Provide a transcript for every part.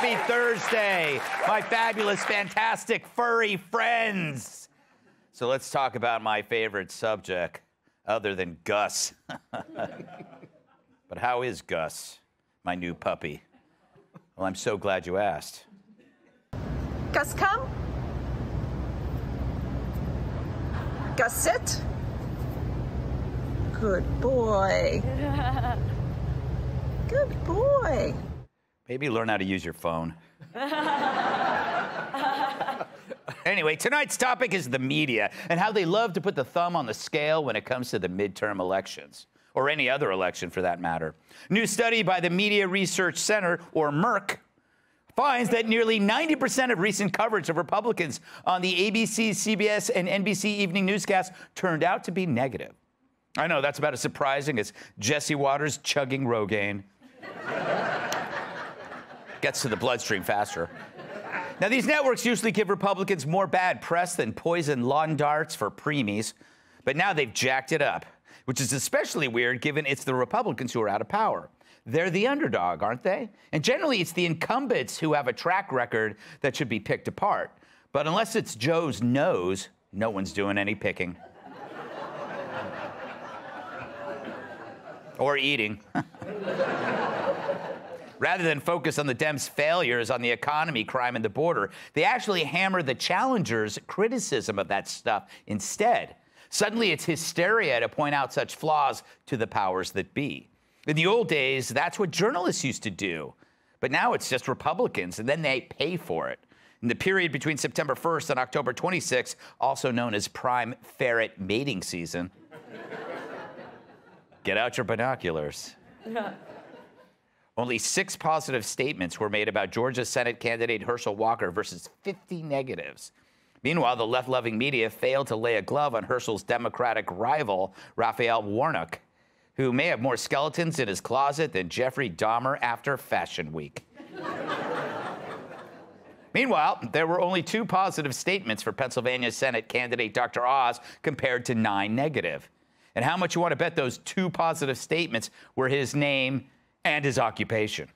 Happy Thursday, my fabulous, fantastic, furry friends. So let's talk about my favorite subject, other than Gus. But how is Gus, my new puppy? Well, I'm so glad you asked. Gus, come. Gus, sit. Good boy. Good boy. Maybe learn how to use your phone. Anyway, tonight's topic is the media and how they love to put the thumb on the scale when it comes to the midterm elections, or any other election for that matter. New study by the Media Research Center, or MERC, finds that nearly 90% of recent coverage of Republicans on the ABC, CBS, and NBC evening newscasts turned out to be negative. I know, that's about as surprising as Jesse Waters chugging Rogaine. Gets to the bloodstream faster. Now, these networks usually give Republicans more bad press than poison lawn darts for preemies, but now they've jacked it up, which is especially weird given it's the Republicans who are out of power. They're the underdog, aren't they? And generally, it's the incumbents who have a track record that should be picked apart. But unless it's Joe's nose, no one's doing any picking. Or eating. Rather than focus on the Dems' failures on the economy, crime, and the border, they actually hammer the challengers' criticism of that stuff instead. Suddenly, it's hysteria to point out such flaws to the powers that be. In the old days, that's what journalists used to do. But now it's just Republicans, and then they pay for it. In the period between September 1st and October 26th, also known as prime ferret mating season, get out your binoculars. Only 6 positive statements were made about Georgia Senate candidate Herschel Walker versus 50 negatives. Meanwhile, the left-loving media failed to lay a glove on Herschel's Democratic rival, Raphael Warnock, who may have more skeletons in his closet than Jeffrey Dahmer after Fashion Week. Meanwhile, there were only 2 positive statements for Pennsylvania Senate candidate Dr. Oz compared to 9 negative. And how much you want to bet those 2 positive statements were his name and his occupation.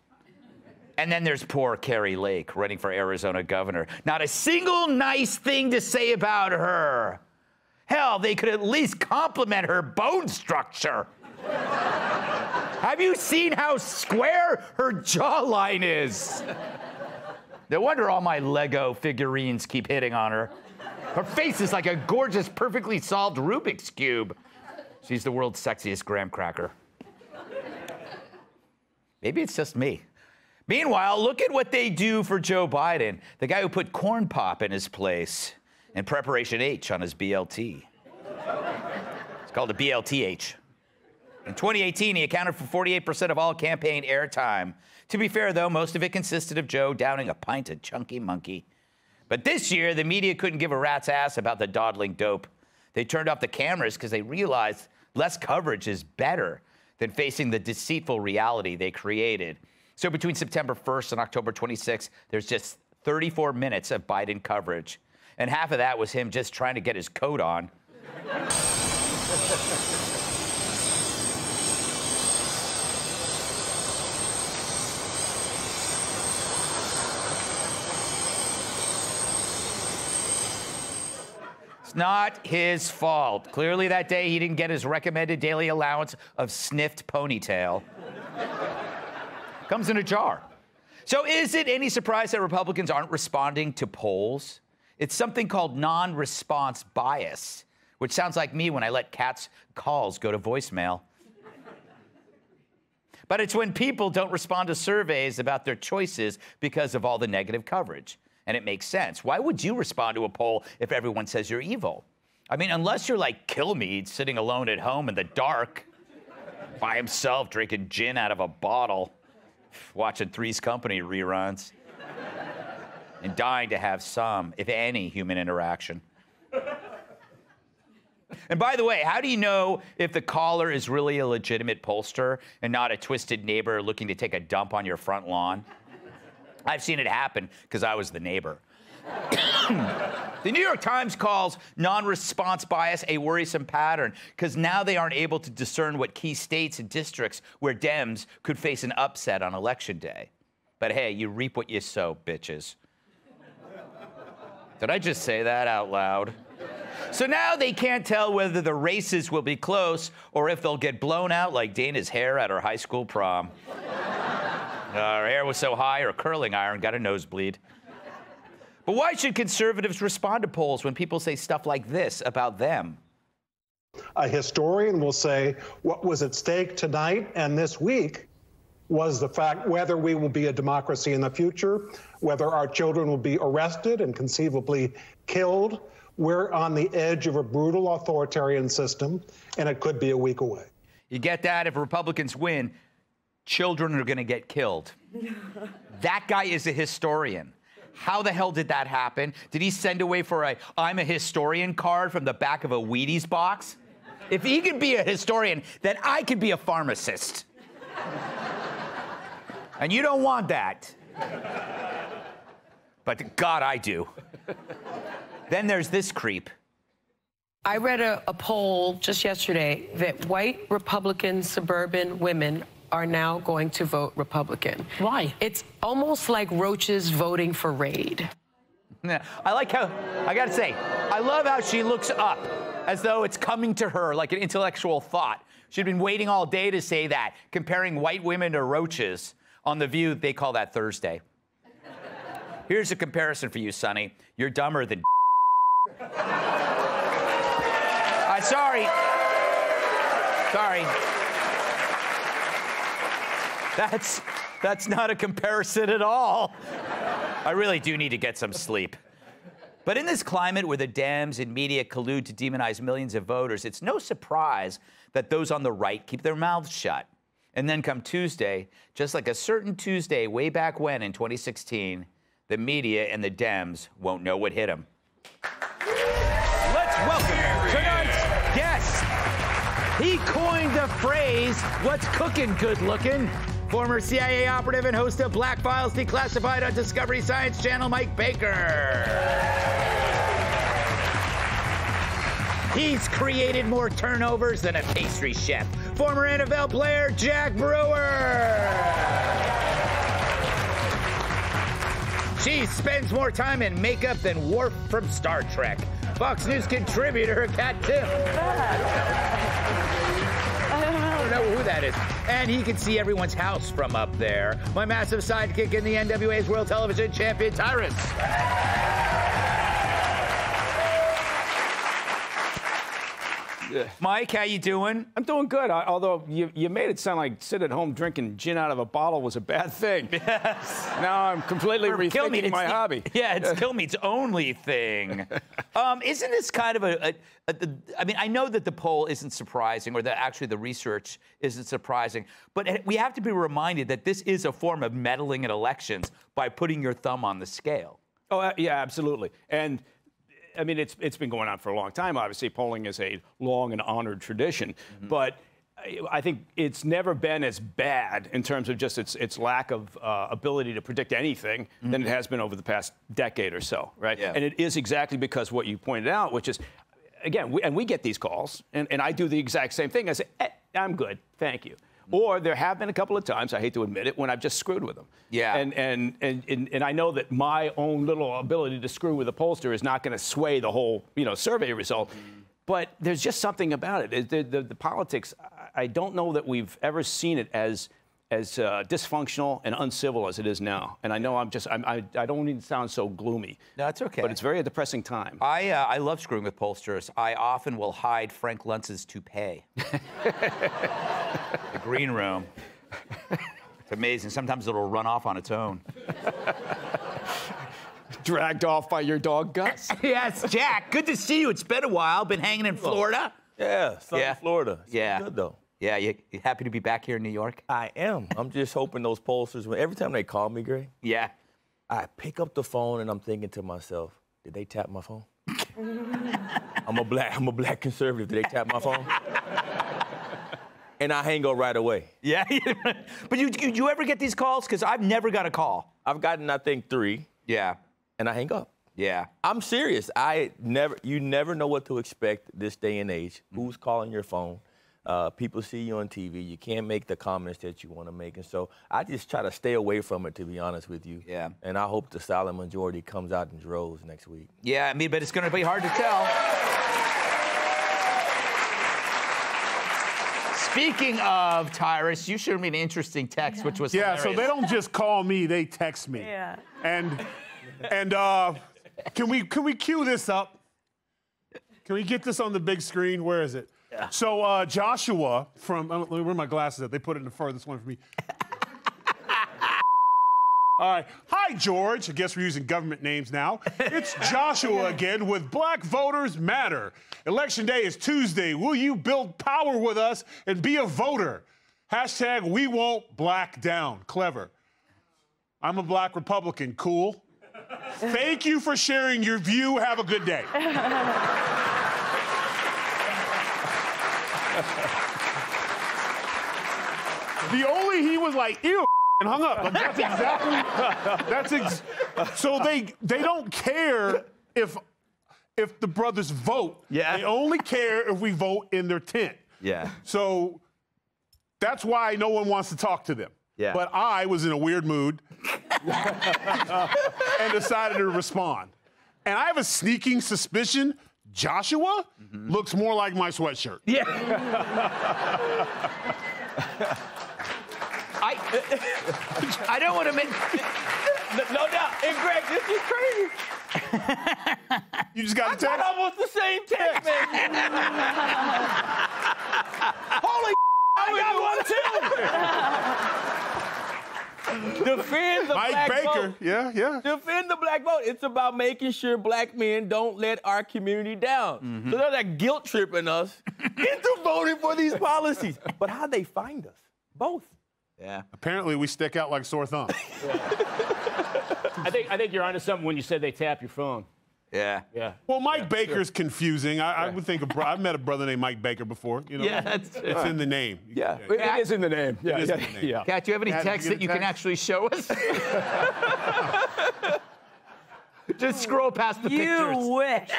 And then there's poor Carrie Lake, running for Arizona governor. Not a single nice thing to say about her. Hell, they could at least compliment her bone structure. Have you seen how square her jawline is? No wonder all my Lego figurines keep hitting on her. Her face is like a gorgeous, perfectly solved Rubik's Cube. She's the world's sexiest graham cracker. Maybe it's just me. Meanwhile, look at what they do for Joe Biden, the guy who put corn pop in his place and Preparation H on his BLT. It's called a BLTH. In 2018, he accounted for 48% of all campaign airtime. To be fair, though, most of it consisted of Joe downing a pint of Chunky Monkey. But this year, the media couldn't give a rat's ass about the dawdling dope. They turned off the cameras because they realized less coverage is better than facing the deceitful reality they created. So between September 1st and October 26th, there's just 34 minutes of Biden coverage. And half of that was him just trying to get his coat on. Not his fault. Clearly, that day he didn't get his recommended daily allowance of sniffed ponytail. Comes in a jar. So is it any surprise that Republicans aren't responding to polls? It's something called non-response bias, which sounds like me when I let Kat's calls go to voicemail. But it's when people don't respond to surveys about their choices because of all the negative coverage. And it makes sense. Why would you respond to a poll if everyone says you're evil? I mean, unless you're like Kilmeade, sitting alone at home in the dark, by himself, drinking gin out of a bottle, watching Three's Company reruns, and dying to have some, if any, human interaction. And by the way, how do you know if the caller is really a legitimate pollster and not a twisted neighbor looking to take a dump on your front lawn? I've seen it happen because I was the neighbor. The New York Times calls non-response bias a worrisome pattern because now they aren't able to discern what key states and districts where Dems could face an upset on election day. But hey, you reap what you sow, bitches. Did I just say that out loud? So now they can't tell whether the races will be close or if they'll get blown out like Dana's hair at her high school prom. Her hair was so high, her curling iron got a nosebleed. But why should conservatives respond to polls when people say stuff like this about them? A historian will say what was at stake tonight and this week was the fact whether we will be a democracy in the future, whether our children will be arrested and conceivably killed. We're on the edge of a brutal authoritarian system, and it could be a week away. You get that? If Republicans win, children are going to get killed. That guy is a historian. How the hell did that happen? Did he send away for a I'm a historian card from the back of a Wheaties box? If he could be a historian, then I could be a pharmacist. And you don't want that. But God, I do. Then there's this creep. I read a poll just yesterday that white Republican suburban women are now going to vote Republican. Why? It's almost like roaches voting for Raid. I like how, I gotta say, I love how she looks up as though it's coming to her like an intellectual thought. She'd been waiting all day to say that, comparing white women to roaches. On The View, they call that Thursday. Here's a comparison for you, Sonny. You're dumber than Sorry. That's not a comparison at all. I really do need to get some sleep. But in this climate where the Dems and media collude to demonize millions of voters, it's no surprise that those on the right keep their mouths shut. And then come Tuesday, just like a certain Tuesday way back when in 2016, the media and the Dems won't know what hit them. Let's welcome tonight's guest. He coined the phrase, what's cooking, good looking? Former CIA operative and host of Black Files Declassified on Discovery Science Channel, Mike Baker. He's created more turnovers than a pastry chef. Former NFL player, Jack Brewer. She spends more time in makeup than Worf from Star Trek. Fox News contributor, Kat Timpf. I don't know who that is. And he can see everyone's house from up there. My massive sidekick in the NWA's World Television Champion, Tyrus. Mike, how you doing? I'm doing good, although you made it sound like sitting at home drinking gin out of a bottle was a bad thing. Yes. Now I'm completely rethinking my hobby. Yeah, it's Kilmeade's only thing. Isn't this kind of I mean, I know that the poll isn't surprising, or that actually the research isn't surprising, but we have to be reminded that this is a form of meddling in elections by putting your thumb on the scale. Oh, yeah, absolutely. And I mean, it's been going on for a long time. Obviously, polling is a long and honored tradition, but I think it's never been as bad in terms of just its lack of ability to predict anything than it has been over the past decade or so, right? Yeah. And it is exactly because what you pointed out, which is, again, we get these calls, and I do the exact same thing. I say, I'm good, thank you. Or there have been a couple of times, I hate to admit it, when I've just screwed with them. Yeah. And I know that my own little ability to screw with a pollster is not going to sway the whole, you know, survey result. But there's just something about it. The politics, I don't know that we've ever seen it as dysfunctional and uncivil as it is now. And I know I don't need to sound so gloomy. No, it's okay. But it's very a depressing time. I love screwing with pollsters. I often will hide Frank Luntz's toupee. The green room. It's amazing. Sometimes it'll run off on its own. Dragged off by your dog, Gus? Yes, Jack. Good to see you. It's been a while. Been hanging in Florida? Yeah, Southern Florida. It's been good, though. Yeah, you happy to be back here in New York? I am. I'm just hoping those pollsters, every time they call me, Gray, I pick up the phone and I'm thinking to myself, did they tap my phone? I'm a black conservative. Did they tap my phone? And I hang up right away. Yeah. But you ever get these calls? Because I've never got a call. I've gotten, I think, 3. Yeah. And I hang up. Yeah. I'm serious. You never know what to expect this day and age. Who's calling your phone? People see you on TV. You can't make the comments that you want to make. And so I just try to stay away from it, to be honest with you. Yeah. And I hope the silent majority comes out in droves next week. Yeah, I mean, but it's going to be hard to tell. Speaking of Tyrus, you showed me an interesting text, which was hilarious. So they don't just call me, they text me. Yeah. And can we cue this up? Can we get this on the big screen? Where is it? Yeah. So Joshua from, where are my glasses at? They put it in the furthest one for me. All right. Hi, George. I guess we're using government names now. It's Joshua again with Black Voters Matter. Election day is Tuesday. Will you build power with us and be a voter? Hashtag we won't black down. Clever. I'm a black Republican. Cool. Thank you for sharing your view. Have a good day. The only he was like, ew. And hung up. Like, that's exactly. So they don't care if the brothers vote. Yeah. They only care if we vote in their tent. Yeah. So that's why no one wants to talk to them. Yeah. But I was in a weird mood and decided to respond. And I have a sneaking suspicion Joshua looks more like my sweatshirt. Yeah. I don't want to make... No doubt. And Greg, this is crazy. You just got the text? I got almost the same text, man. Holy I got one, too. Defend the Mike Baker. Vote. Yeah, yeah. Defend the black vote. It's about making sure black men don't let our community down. So they're like guilt tripping us into voting for these policies. But how'd they find us? Both. Yeah. Apparently, we stick out like sore thumbs. I think you're onto something when you said they tap your phone. Yeah. Yeah. Well, Mike Baker's confusing. I would think I've met a brother named Mike Baker before. You know, yeah, it's in the name. Yeah. It is in the name. Yeah. It is in the name. Yeah. Kat, do you have any texts that you can actually show us? Just scroll past the pictures. You wish.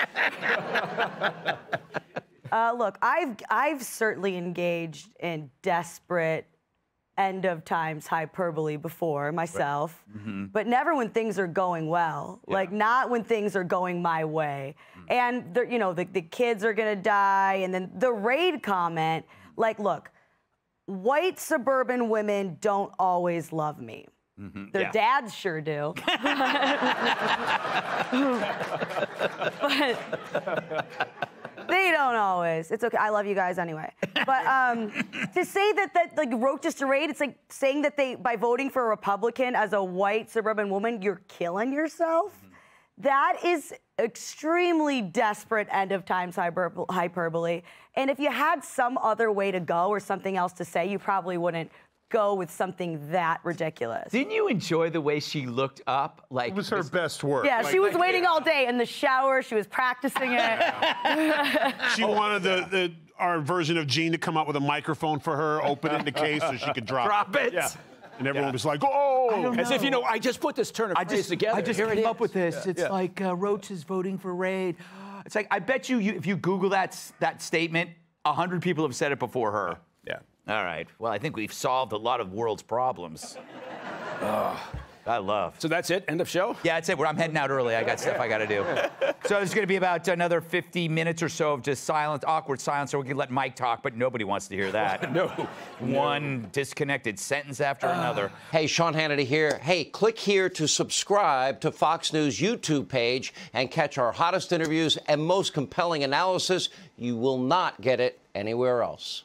Look, I've certainly engaged in desperate end of times hyperbole before myself, but never when things are going well, like not when things are going my way. And, you know, the kids are gonna die, and then the raid comment, like, look, white suburban women don't always love me. Their dads sure do. But... they don't always. It's okay. I love you guys anyway. But to say that like wrote just a raid, it's like saying that they by voting for a Republican as a white suburban woman, you're killing yourself. That is extremely desperate end of times hyperbole. And if you had some other way to go or something else to say, you probably wouldn't go with something that ridiculous. Didn't you enjoy the way she looked up? Like it was her best work. Yeah, like, she was like, waiting all day in the shower. She was practicing it. She wanted our version of Gene to come out with a microphone for her, open it in the case so she could drop it. Yeah. And everyone was like, oh! As if, you know, I just put this turn of phrase together. I just came up with this. Yeah. It's like Roach is voting for raid. It's like, I bet you, if you Google that statement, 100 people have said it before her. Yeah. All right. Well, I think we've solved a lot of world's problems. I love. So that's it? End of show? Yeah, that's it. I'm heading out early. I got stuff I got to do. So it's going to be about another 50 minutes or so of just silence, awkward silence, so we can let Mike talk, but nobody wants to hear that. One disconnected sentence after another. Hey, Sean Hannity here. Hey, click here to subscribe to Fox News YouTube page and catch our hottest interviews and most compelling analysis. You will not get it anywhere else.